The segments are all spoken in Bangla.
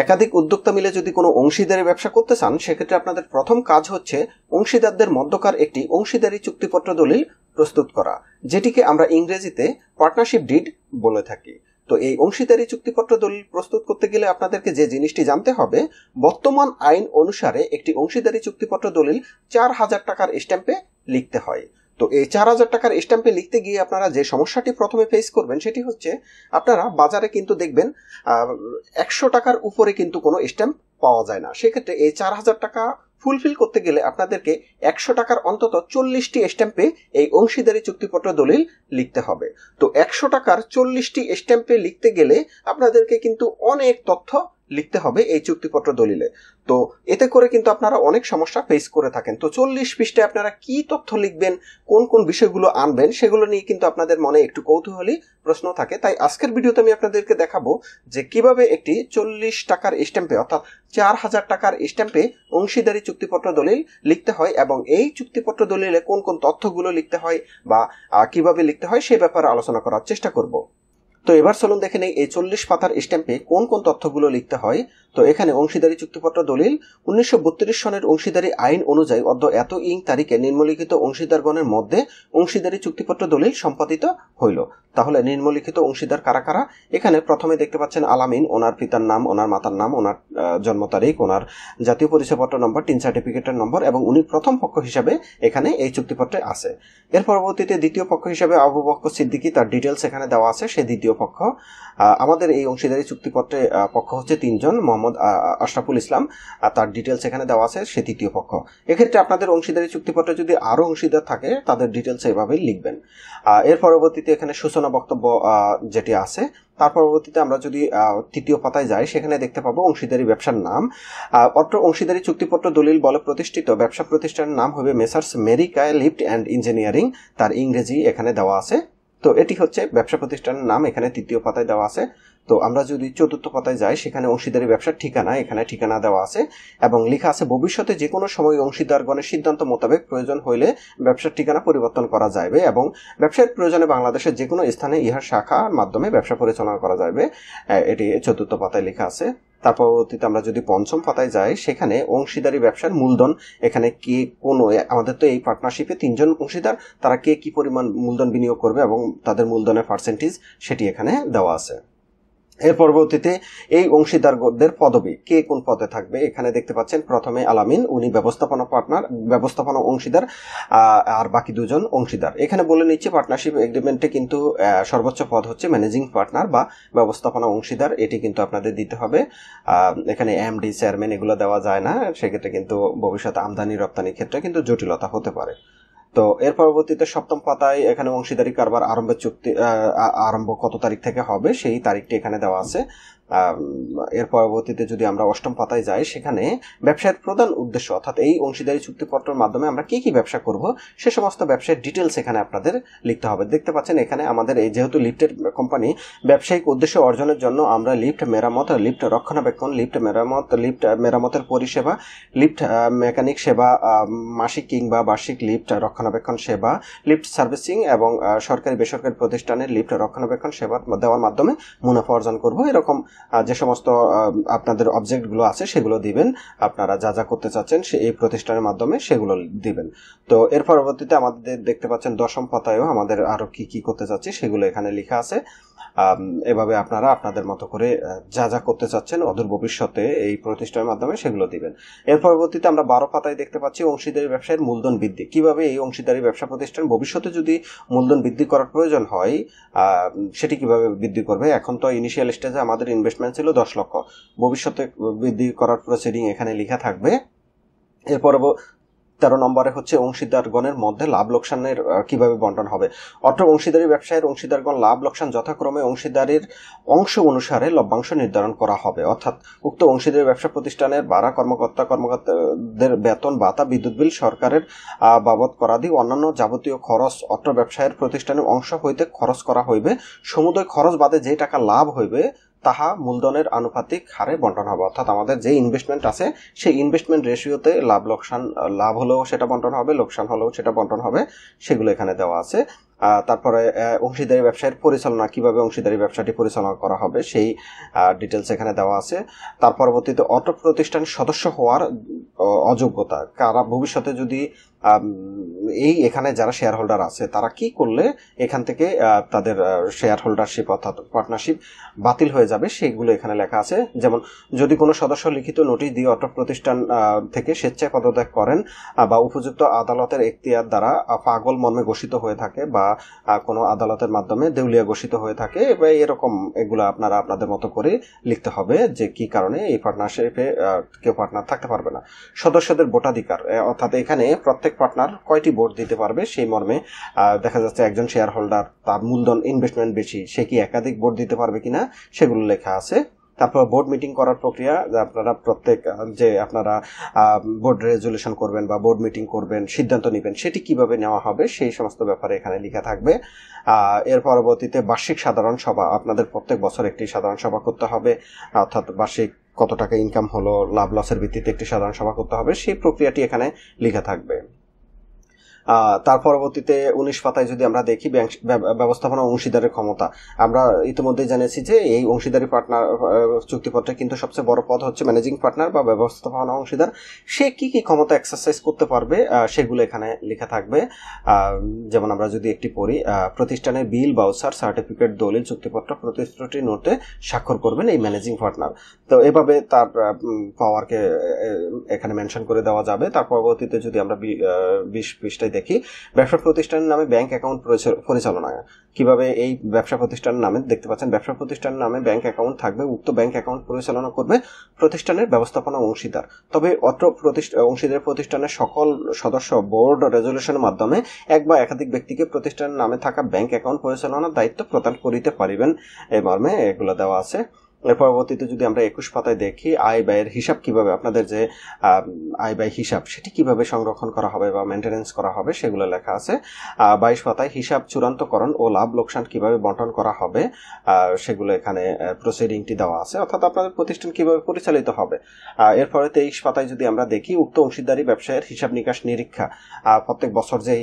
एकाधिक उद्योक्ता मिले यदि कोनो अंशीदारी व्यवसा करते चान सेक्षेत्रे आपनादेर प्रथम काज होच्छे अंशीदारदेर मध्यकार एकटी अंशीदारी चुक्तिपत्र दलिल प्रस्तुत करा जेटिके आमरा इंग्रेजीते पार्टनारशिप डीड बोले थाकि। तो এই অংশীদারি চুক্তিপত্র দলিল প্রস্তুত করতে গেলে আপনাদেরকে যে জিনিসটি জানতে হবে বর্তমান আইন অনুসারে একটি অংশীদারি চুক্তিপত্র দলিল ৪০০০ টাকার স্ট্যাম্পে লিখতে হয়। তো এই ৪০০০ টাকার স্ট্যাম্পে লিখতে গিয়ে আপনারা যে সমস্যাটি প্রথমে ফেস করবেন সেটি হচ্ছে আপনারা বাজারে কিন্তু দেখবেন ১০০ টাকার উপরে কিন্তু কোনো স্ট্যাম্প পাওয়া যায় না। সেই ক্ষেত্রে এই ৪০০০ টাকা ফুলফিল করতে গেলে আপনাদেরকে ১০০ টাকার অন্তত ৪০টি স্ট্যাম্পে এই অংশীদারি চুক্তিপত্র দলিল লিখতে হবে। তো ১০০ টাকার ৪০টি স্ট্যাম্পে লিখতে গেলে আপনাদেরকে কিন্তু অনেক তথ্য লিখতে হবে এই চুক্তিপত্র দলিলে। তো এতে করে কিন্তু আপনারা অনেক সমস্যা ফেস করে থাকেন। তো ৪০ পৃষ্ঠায় আপনারা কি তথ্য লিখবেন, কোন কোন বিষয়গুলো আনবেন সেগুলো নিয়ে কিন্তু আপনাদের মনে একটু কৌতূহলী প্রশ্ন থাকে। তাই আজকের ভিডিওতে আমি আপনাদেরকে দেখাবো যে কিভাবে একটি ৪০ টাকার স্ট্যাম্পে অর্থাৎ ৪০০০ টাকার স্ট্যাম্পে অংশীদারি চুক্তিপত্র দলিল লিখতে হয় এবং এই চুক্তিপত্র দলিলে কোন কোন তথ্যগুলো লিখতে হয় বা কিভাবে লিখতে হয় সেই ব্যাপারে আলোচনা করার চেষ্টা করব। তো এবার চলুন দেখে নেই এই ৪০ পাতার স্ট্যাম্পে কোন কোন তথ্যগুলো লিখতে হয়। তো এখানে অংশীদারি চুক্তিপত্র দলিল ১৯৩২ সনের অংশীদারি আইন অনুযায়ী অদ্য এত ইং তারিখে নিম্নলিখিত অংশীদারগণের মধ্যে অংশীদারি চুক্তিপত্র দলিল সম্পাদিত হইল। তাহলে নিম্নলিখিত অংশীদার কারা কারা, এখানে প্রথমে দেখতে পাচ্ছেন আলামিন, ওনার পিতার নাম, ওনার মাতার নাম, ওনার জন্ম তারিখ, ওনার জাতীয় পরিচয়পত্র নম্বর, টিন সার্টিফিকেটের নম্বর এবং উনি প্রথম পক্ষ হিসাবে এখানে এই চুক্তিপত্রে আছে। এর পরবর্তীতে দ্বিতীয় পক্ষ হিসাবে আবু বকর সিদ্দিকী, তার ডিটেলস এখানে দেওয়া আছে। সে দ্বিতীয় পক্ষ। আমাদের এই অংশীদারি চুক্তিপত্রে পক্ষ হচ্ছে তিনজন, মোহাম্মদ আশরাফুল ইসলাম, তার ডিটেলস এখানে দেওয়া আছে, সে তৃতীয় পক্ষ। এক্ষেত্রে আপনাদের অংশীদারি চুক্তিপত্রে যদি আরো অংশীদার থাকে তাদের ডিটেলস এইভাবে লিখবেন। এর পরবর্তীতে এখানে সূচনা বক্তব্য যেটি আছে, তার পরবর্তীতে আমরা যদি তৃতীয় পাতায় যাই সেখানে দেখতে পাবো অংশীদারি ব্যবসার নাম। অত্র অংশীদারি চুক্তিপত্র দলিল বলে প্রতিষ্ঠিত ব্যবসা প্রতিষ্ঠানের নাম হবে মেসার্স মেরিকা লিফট অ্যান্ড ইঞ্জিনিয়ারিং, তার ইংরেজি এখানে দেওয়া আছে। তো এটি হচ্ছে ব্যবসা প্রতিষ্ঠানের নাম, এখানে তৃতীয় পাতায় দেওয়া আছে। তো আমরা যদি চতুর্থ পাতায় যাই সেখানে অংশীদারি ব্যবসার ঠিকানা, এখানে ঠিকানা দেওয়া আছে এবং লেখা আছে ভবিষ্যতে যে কোনো সময় অংশীদারগণের সিদ্ধান্ত মোতাবেক প্রয়োজন হইলে ব্যবসার ঠিকানা পরিবর্তন করা যাবে এবং ব্যবসার প্রয়োজনে বাংলাদেশের যে কোনো স্থানে ইহার শাখার মাধ্যমে ব্যবসা পরিচালনা করা যাবে, এটি চতুর্থ পাতায় লেখা আছে। তার পরবর্তীতে আমরা যদি পঞ্চম পাতায় যাই সেখানে অংশীদারি ব্যবসার মূলধন, এখানে কে কোন, আমাদের তো এই পার্টনারশিপে তিনজন অংশীদার, তারা কে কি পরিমাণ মূলধন বিনিয়োগ করবে এবং তাদের মূলধনের পার্সেন্টেজ সেটি এখানে দেওয়া আছে। এর পরবর্তীতে এই অংশীদারদের পদবি, কে কোন পদে থাকবে, এখানে দেখতে পাচ্ছেন প্রথমে আলামিন, উনি ব্যবস্থাপনা পার্টনার, ব্যবস্থাপনা অংশীদার, আর বাকি দুজন অংশীদার। এখানে বলে নিচ্ছে পার্টনারশিপ এগ্রিমেন্টে কিন্তু সর্বোচ্চ পদ হচ্ছে ম্যানেজিং পার্টনার বা ব্যবস্থাপনা অংশীদার, এটি কিন্তু আপনাদের দিতে হবে। এখানে এমডি, চেয়ারম্যান এগুলো দেওয়া যায় না, সেক্ষেত্রে কিন্তু ভবিষ্যতে আমদানি রপ্তানির ক্ষেত্রে কিন্তু জটিলতা হতে পারে। তো এর পরবর্তীতে সপ্তম পাতায় এখানে অংশীদারি কারবার আরম্ভের চুক্তি আরম্ভ কত তারিখ থেকে হবে সেই তারিখটি এখানে দেওয়া আছে। এর পরবর্তীতে যদি আমরা অষ্টম পাতায় যাই সেখানে ব্যবসার প্রধান উদ্দেশ্য, অর্থাৎ এই অংশীদারি চুক্তিপত্রের মাধ্যমে আমরা কি কি ব্যবসা করব সে সমস্ত ব্যবসার ডিটেলস এখানে আপনাদের লিখতে হবে। দেখতে পাচ্ছেন এখানে আমাদের এই যেহেতু লিফটের কোম্পানি, ব্যবসায়িক উদ্দেশ্য অর্জনের জন্য আমরা লিফট মেরামত, লিফট রক্ষণাবেক্ষণ, লিফট মেরামত, লিফট মেরামতের পরিষেবা, লিফট মেকানিক সেবা, মাসিক কিংবা বার্ষিক লিফট রক্ষণাবেক্ষণ সেবা, লিফট সার্ভিসিং এবং সরকারি বেসরকারি প্রতিষ্ঠানের লিফট রক্ষণাবেক্ষণ সেবা দেওয়ার মাধ্যমে মুনাফা অর্জন করব, এরকম যে সমস্ত আপনাদের অবজেক্টগুলো আছে সেগুলো দিবেন। আপনারা যা যা করতে চাচ্ছেন এই প্রতিষ্ঠানের মাধ্যমে সেগুলো দিবেন। তো এর পরবর্তীতে আমাদের দেখতে পাচ্ছেন দশম পাতায়ও আমাদের আরো কি কি করতে চাচ্ছি সেগুলো এখানে লেখা আছে। এভাবে আপনারা আপনাদের মতো করে যা যা করতে চাচ্ছেন অদূর ভবিষ্যতে এই প্রতিষ্ঠানের মাধ্যমে সেগুলো দিবেন। এর পরবর্তীতে আমরা ১২ পাতায় দেখতে পাচ্ছি অংশীদারি ব্যবসায়ের মূলধন বৃদ্ধি, কিভাবে এই অংশীদারি ব্যবসা প্রতিষ্ঠান ভবিষ্যতে যদি মূলধন বৃদ্ধি করার প্রয়োজন হয় সেটি কিভাবে বৃদ্ধি করবে। এখন তো ইনিশিয়াল স্টেজে আমাদের ইনভেস্টমেন্ট ছিল ১০ লক্ষ, ভবিষ্যতে বৃদ্ধি করার প্রসিডিং এখানে লেখা থাকবে। এরপর ১৩ নম্বরে হচ্ছে অংশীদারগণের মধ্যে লাভ লোকসানের কিভাবে বন্টন হবে। অর্থ অংশীদারি ব্যবসায়ের অংশীদারগণ লাভ লোকসান যথাক্রমে অংশীদারির অংশ অনুসারে লভ্যাংশ নির্ধারণ করা হবে, অর্থাৎ উক্ত অংশীদারি ব্যবসা প্রতিষ্ঠানের ভাড়া, কর্মকর্তাদের বেতন ভাতা, বিদ্যুৎ বিল, সরকারের বাবদ করাদি, অন্যান্য যাবতীয় খরচ অর্থ ব্যবসায়ের প্রতিষ্ঠানের অংশ হইতে খরচ করা হইবে। সমুদয় খরচ বাদে যে টাকা লাভ হইবে তাহা মূলধনের আনুপাতিক হারে বন্টন হবে, অর্থাৎ আমাদের যে ইনভেস্টমেন্ট আছে সেই ইনভেস্টমেন্ট রেশিওতে লাভ লোকসান, লাভ হলেও সেটা বন্টন হবে, লোকসান হলেও সেটা বন্টন হবে, সেগুলো এখানে দেওয়া আছে। তারপরে অংশীদারি ব্যবসায়ের পরিচালনা কিভাবে অংশীদারি ব্যবসাটি পরিচালনা করা হবে সেই ডিটেইলস এখানে দেওয়া আছে। তার পরবর্তীতে অটো প্রতিষ্ঠানের সদস্য হওয়ার অযোগ্যতা, কারা ভবিষ্যতে যদি এই এখানে যারা শেয়ার হোল্ডার আছে তারা কি করলে এখান থেকে তাদের শেয়ার হোল্ডারশিপ অর্থাৎ পার্টনারশিপ বাতিল হয়ে যাবে সেইগুলো এখানে লেখা আছে। যেমন যদি কোনো সদস্য লিখিত নোটিশ দিয়ে অটো প্রতিষ্ঠান থেকে স্বেচ্ছায় পদত্যাগ করেন বা উপযুক্ত আদালতের এখতিয়ার দ্বারা পাগল মর্মে ঘোষিত হয়ে থাকে বা কোনো আদালতের মাধ্যমে দেউলিয়া ঘোষিত হয়ে থাকে, বা এরকম এগুলো আপনারা আপনাদের মতো করে লিখতে হবে যে কি কারণে এই পার্টনারশিপে কেউ পার্টনার থাকতে পারবে না। সদস্যদের ভোটাধিকার, অর্থাৎ এখানে প্রত্যেক পার্টনার কয়টি ভোট দিতে পারবে সেই মর্মে দেখা যাচ্ছে একজন শেয়ার হোল্ডার তার মূলধন ইনভেস্টমেন্ট বেশি, সে কি একাধিক ভোট দিতে পারবে কিনা সেগুলো লেখা আছে। তারপর বোর্ড মিটিং করার প্রক্রিয়া, আপনারা প্রত্যেক যে আপনারা বোর্ড রেজুলেশন করবেন বা বোর্ড মিটিং করবেন সিদ্ধান্ত নেবেন সেটি কিভাবে নেওয়া হবে সেই সমস্ত ব্যাপারে এখানে লেখা থাকবে। এর পরবর্তীতে বার্ষিক সাধারণ সভা, আপনাদের প্রত্যেক বছর একটি সাধারণ সভা করতে হবে, অর্থাৎ বার্ষিক কত টাকা ইনকাম হলো লাভ লসের ভিত্তিতে একটি সাধারণ সভা করতে হবে সেই প্রক্রিয়াটি এখানে লেখা থাকবে। তার পরবর্তীতে 19 পাতায় যদি আমরা দেখি ব্যাংক ব্যবস্থাপনা অংশীদারের ক্ষমতা, আমরা ইতিমধ্যেই জানিয়েছি যে এই অংশীদারি পার্টনার চুক্তিপত্রে কিন্তু সবচেয়ে বড় পদ হচ্ছে ম্যানেজিং পার্টনার বা ব্যবস্থাপনা অংশীদার, সে কি কি ক্ষমতা এক্সারসাইজ করতে পারবে সেগুলো এখানে লেখা থাকবে। যেমন আমরা যদি একটি পড়ি, প্রতিষ্ঠানের বিল বাউচার সার্টিফিকেট দলিল চুক্তিপত্র প্রতিশ্রুতি নোটে স্বাক্ষর করবেন এই ম্যানেজিং পার্টনার। তো এভাবে তার পাওয়ারকে এখানে মেনশন করে দেওয়া যাবে। তার পরবর্তীতে যদি আমরা 20 পৃষ্ঠায় দেখি ব্যবসা প্রতিষ্ঠানের নামে ব্যাংক অ্যাকাউন্ট পরিচালনা, কিভাবে এই ব্যবসা প্রতিষ্ঠানের নামে দেখতে পাচ্ছেন ব্যবসা প্রতিষ্ঠানের নামে ব্যাংক অ্যাকাউন্ট থাকবে, উক্ত ব্যাংক অ্যাকাউন্ট পরিচালনা করবে প্রতিষ্ঠানের ব্যবস্থাপনা অংশীদার। তবে অটো অংশীদার প্রতিষ্ঠানের সকল সদস্য বোর্ড রেজুলেশনের মাধ্যমে এক বা একাধিক ব্যক্তিকে প্রতিষ্ঠানের নামে থাকা ব্যাংক অ্যাকাউন্ট পরিচালনার দায়িত্ব প্রদান করিতে পারিবেন এই মর্মে এগুলো দেওয়া আছে। এর পরবর্তীতে যদি আমরা 21 পাতায় দেখি আয় ব্যয়ের হিসাব, কিভাবে আপনাদের যে আয় ব্যয় হিসাব সেটি কিভাবে সংরক্ষণ করা হবে বা মেনটেনেন্স করা হবে সেগুলো লেখা আছে। 22 পাতায় হিসাব চূড়ান্তকরণ ও লাভ লোকসান কিভাবে বন্টন করা হবে সেগুলো এখানে প্রসিডিংটি দেওয়া আছে, অর্থাৎ আপনাদের প্রতিষ্ঠান কিভাবে পরিচালিত হবে। এরপরে 23 পাতায় যদি আমরা দেখি উক্ত অংশীদারি ব্যবসায়ের হিসাব নিকাশ নিরীক্ষা, প্রত্যেক বছর যে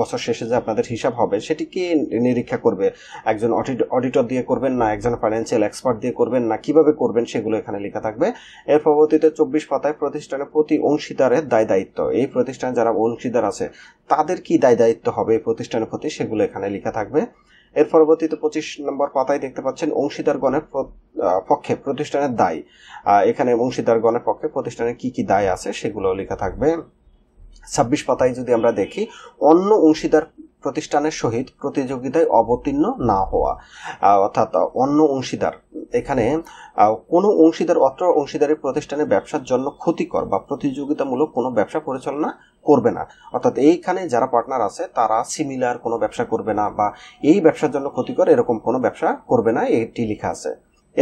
বছর শেষে যে আপনাদের হিসাব হবে সেটি কি নিরীক্ষা করবে, একজন অডিটর দিয়ে করবেন না একজন ফাইন্যান্সিয়াল এক্সপার্ট দিয়ে করবেন না কিভাবে করবেন সেগুলো এখানে লেখা থাকবে। এর পরবর্তীতে 24 পাতায় প্রতিষ্ঠানের প্রতি অংশীদারের দায় দায়িত্ব, এই প্রতিষ্ঠানে যারা অংশীদার আছে তাদের কি দায় দায়িত্ব হবে এই প্রতিষ্ঠানের প্রতি সেগুলো এখানে লেখা থাকবে। এর পরবর্তীতে 25 নম্বর পাতায় দেখতে পাচ্ছেন অংশীদারগণের পক্ষে প্রতিষ্ঠানের দায়, এখানে অংশীদারগণের পক্ষে প্রতিষ্ঠানের কি কি দায় আছে সেগুলো লেখা থাকবে। 26 পাতায় যদি আমরা দেখি অন্য অংশীদার প্রতিষ্ঠানের সহিত প্রতিযোগিতায় অবতীর্ণ না হওয়া, অর্থাৎ অন্য অংশীদার, এখানে কোনো অংশীদার অত্র অংশীদারি প্রতিষ্ঠানের ব্যবসার জন্য ক্ষতিকর বা প্রতিযোগিতামূলক কোনো ব্যবসা পরিচালনা করবে না, অর্থাৎ এইখানে যারা পার্টনার আছে তারা সিমিলার কোনো ব্যবসা করবে না বা এই ব্যবসার জন্য ক্ষতিকর এরকম কোনো ব্যবসা করবে না, এটি লেখা আছে।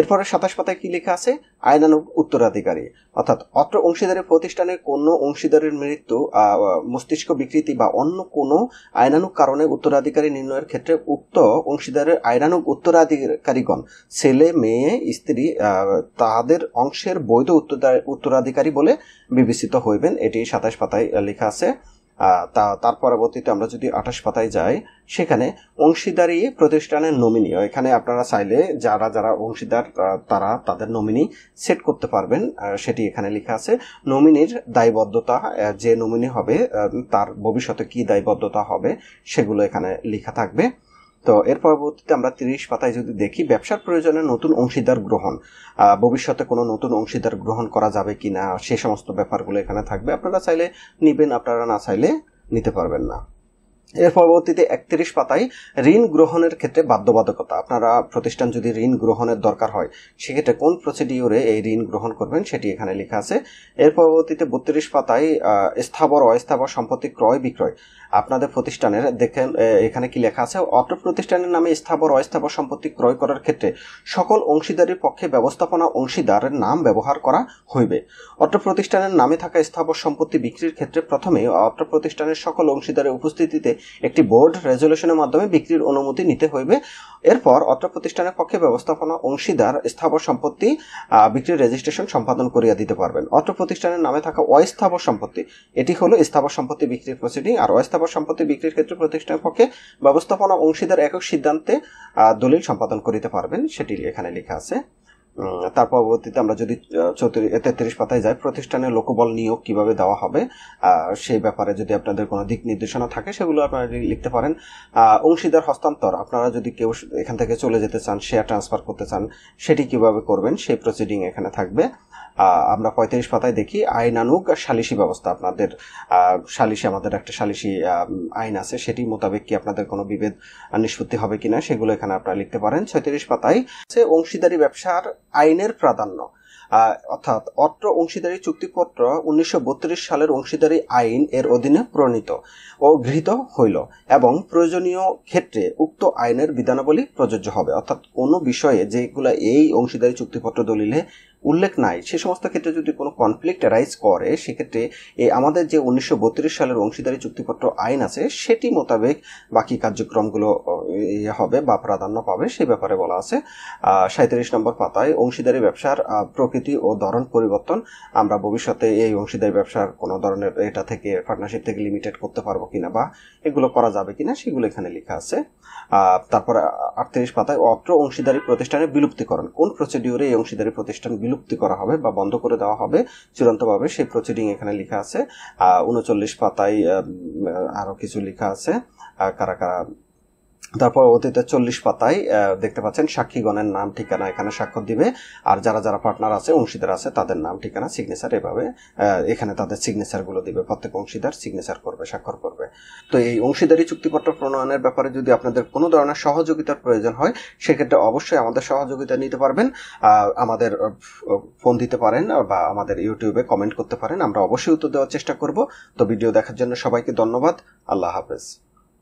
এরপরে 27 পাতায় কি লেখা আছে আইনানুগ উত্তরাধিকারী, অর্থাৎ অত্র অংশীদারের প্রতিষ্ঠানের কোনো অংশীদারের মৃত্যু মস্তিষ্ক বিকৃতি বা অন্য কোনো আইনানুগ কারণে উত্তরাধিকারী নির্ণয়ের ক্ষেত্রে উক্ত অংশীদারের আইনানুগ উত্তরাধিকারীগণ ছেলে মেয়ে স্ত্রী তাদের অংশের বৈধ উত্তরাধিকারী বলে বিবেচিত হইবেন, এটি 27 পাতায় লেখা আছে। তার পরবর্তীতে আমরা যদি 28 পাতায় যাই সেখানে অংশীদারি প্রতিষ্ঠানের নমিনি, এখানে আপনারা চাইলে যারা যারা অংশীদার তারা তাদের নমিনি সেট করতে পারবেন সেটি এখানে লেখা আছে। নমিনির দায়বদ্ধতা, যে নমিনি হবে তার ভবিষ্যতে কি দায়বদ্ধতা হবে সেগুলো এখানে লেখা থাকবে। তো এর পরবর্তীতে আমরা 30 পাতায় যদি দেখি ব্যবসার প্রয়োজনে নতুন অংশীদার গ্রহণ, ভবিষ্যতে কোনো নতুন অংশীদার গ্রহণ করা যাবে কিনা সে সমস্ত ব্যাপারগুলো এখানে থাকবে, আপনারা চাইলে নেবেন আপনারা না চাইলে নিতে পারবেন না। এর পরবর্তীতে 31 পাতায় ঋণ গ্রহণের ক্ষেত্রে বাধ্যবাধকতা, আপনারা প্রতিষ্ঠান যদি ঋণ গ্রহণের দরকার হয় সেক্ষেত্রে কোন প্রসিডিওরে এই ঋণ গ্রহণ করবেন সেটি এখানে লেখা আছে। এর পরবর্তীতে 32 পাতায় স্থাবর অস্থাবর সম্পত্তি ক্রয় বিক্রয়, আপনাদের প্রতিষ্ঠানের দেখেন এখানে কি লেখা আছে অটো প্রতিষ্ঠানের নামে স্থাবর অস্থাবর সম্পত্তি ক্রয় করার ক্ষেত্রে সকল অংশীদারির পক্ষে ব্যবস্থাপনা অংশীদারের নাম ব্যবহার করা হইবে। অটো প্রতিষ্ঠানের নামে থাকা স্থাবর সম্পত্তি বিক্রির ক্ষেত্রে প্রথমে অটো প্রতিষ্ঠানের সকল অংশীদারের উপস্থিতিতে ভিত্তিতে একটি বোর্ড রেজোলিউশনের মাধ্যমে বিক্রির অনুমতি নিতে হইবে। এরপর অত্র প্রতিষ্ঠানের পক্ষে ব্যবস্থাপনা অংশীদার স্থাবর সম্পত্তি বিক্রির রেজিস্ট্রেশন সম্পাদন করিয়া দিতে পারবেন। অত্র প্রতিষ্ঠানের নামে থাকা অস্থাবর সম্পত্তি এটি হলো স্থাবর সম্পত্তি বিক্রির প্রসিডিং। আর অস্থাবর সম্পত্তি বিক্রির ক্ষেত্রে প্রতিষ্ঠানের পক্ষে ব্যবস্থাপনা অংশীদার একক সিদ্ধান্তে দলিল সম্পাদন করিতে পারবেন, সেটি এখানে লেখা আছে। তার পরবর্তীতে আমরা যদি 33 পাতায় যাই, প্রতিষ্ঠানে লোকবল নিয়োগ কিভাবে দেওয়া হবে সেই ব্যাপারে যদি আপনাদের কোনো দিক নির্দেশনা থাকে সেগুলো আপনারা লিখতে পারেন। অংশীদার হস্তান্তর, আপনারা যদি কেউ এখান থেকে চলে যেতে চান, শেয়ার ট্রান্সফার করতে চান, সেটি কিভাবে করবেন সেই প্রসিডিং এখানে থাকবে। আমরা 35 পাতায় দেখি আইনানুগ সালিশি ব্যবস্থা। আপনাদের সালিশি, আমাদের একটা সালিশি আইন আছে, সেটি মোতাবেক কি আপনাদের কোনো বিভেদ নিষ্পত্তি হবে কিনা সেগুলো এখানে আপনারা লিখতে পারেন। 36 পাতায় সে অংশীদারি ব্যবসার আইনের প্রাধান্য, অর্থাৎ অত্র অংশীদারি চুক্তিপত্র 1932 সালের অংশীদারি আইন এর অধীনে প্রণীত ও গৃহীত হইল এবং প্রয়োজনীয় ক্ষেত্রে উক্ত আইনের বিধানাবলী প্রযোজ্য হবে। অর্থাৎ কোনো বিষয়ে যেগুলা এই অংশীদারি চুক্তিপত্র দলিলে উল্লেখ নাই সে সমস্ত ক্ষেত্রে যদি কোনো কনফ্লিক্ট রাইজ করে, সেক্ষেত্রে আমাদের যে 1932 সালের অংশীদারি চুক্তিপত্র আইন আছে সেটি মোতাবেক বাকি কার্যক্রমগুলো হবে বা প্রাধান্য পাবে, সেই ব্যাপারে বলা আছে। 37 নম্বর পাতায় অংশীদারি ব্যবসার প্রকৃতি ও ধরন পরিবর্তন। আমরা ভবিষ্যতে এই অংশীদারি ব্যবসার কোনো ধরনের এটা থেকে পার্টনারশিপ থেকে লিমিটেড করতে পারবো কিনা বা এগুলো করা যাবে কিনা সেগুলো এখানে লেখা আছে। তারপরে 38 পাতায় অত্র অংশীদারি প্রতিষ্ঠানের বিলুপ্তিকরণ, কোন প্রসিডিউরে এই অংশীদারি প্রতিষ্ঠান বিলুপ্তি করা হবে বা বন্ধ করে দেওয়া হবে চূড়ান্তভাবে সেই প্রসিডিং এখানে লেখা আছে। 39 পাতায় আরো কিছু লেখা আছে কারা কারা। তারপর অতীতে 40 পাতায় দেখতে পাচ্ছেন সাক্ষীগণের নাম ঠিকানা এখানে স্বাক্ষর দিবে, আর যারা যারা পার্টনার আছে অংশীদার আছে তাদের নাম ঠিকানা সিগনেচার এভাবে এখানে তাদের সিগনেচারগুলো দিবে, প্রত্যেক অংশীদার সিগনেচার করবে, স্বাক্ষর করবে। তো এই অংশীদারি চুক্তিপত্র প্রণয়নের ব্যাপারে যদি আপনাদের কোনো ধরনের সহযোগিতার প্রয়োজন হয় সেক্ষেত্রে অবশ্যই আমাদের সহযোগিতা নিতে পারবেন। আমাদের ফোন দিতে পারেন বা আমাদের ইউটিউবে কমেন্ট করতে পারেন, আমরা অবশ্যই উত্তর দেওয়ার চেষ্টা করব। তো ভিডিও দেখার জন্য সবাইকে ধন্যবাদ। আল্লাহ হাফেজ।